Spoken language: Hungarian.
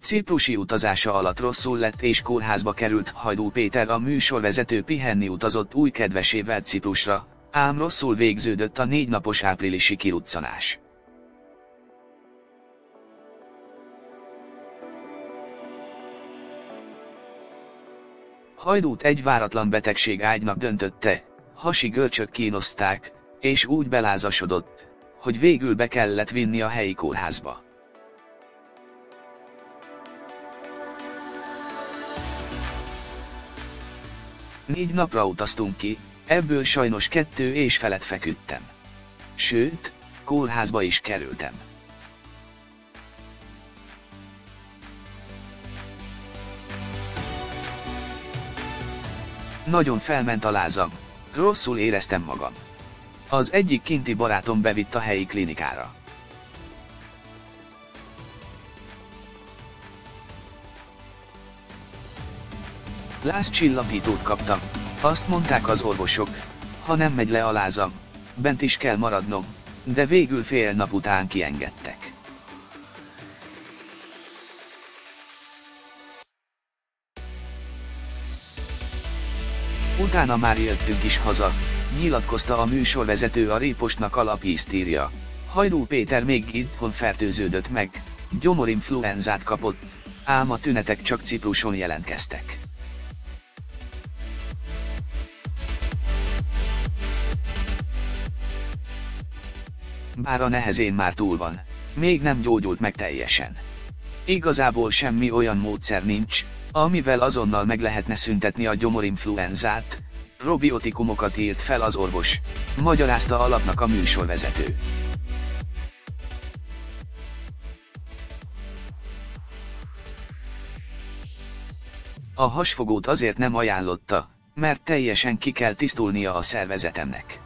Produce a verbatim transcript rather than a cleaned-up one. Ciprusi utazása alatt rosszul lett és kórházba került. Hajdú Péter, a műsorvezető pihenni utazott új kedvesével Ciprusra, ám rosszul végződött a négy napos áprilisi kiruccanás. Hajdút egy váratlan betegség ágynak döntötte, hasi görcsök kínozták, és úgy belázasodott, hogy végül be kellett vinni a helyi kórházba. Négy napra utaztunk ki, ebből sajnos kettő és felett feküdtem. Sőt, kórházba is kerültem. Nagyon felment a lázam, rosszul éreztem magam. Az egyik kinti barátom bevitt a helyi klinikára. Lázcsillapítót kaptam, azt mondták az orvosok, ha nem megy le a lázam, bent is kell maradnom, de végül fél nap után kiengedtek. Utána már jöttünk is haza, nyilatkozta a műsorvezető a Ripostnak. Alaphisztíria. Hajdú Péter még itthon fertőződött meg, gyomorinfluenzát kapott, ám a tünetek csak Cipruson jelentkeztek. Bár a nehezén már túl van, még nem gyógyult meg teljesen. Igazából semmi olyan módszer nincs, amivel azonnal meg lehetne szüntetni a gyomorinfluenzát, probiotikumokat írt fel az orvos, magyarázta Alapnak a műsorvezető. A hasfogót azért nem ajánlotta, mert teljesen ki kell tisztulnia a szervezetemnek.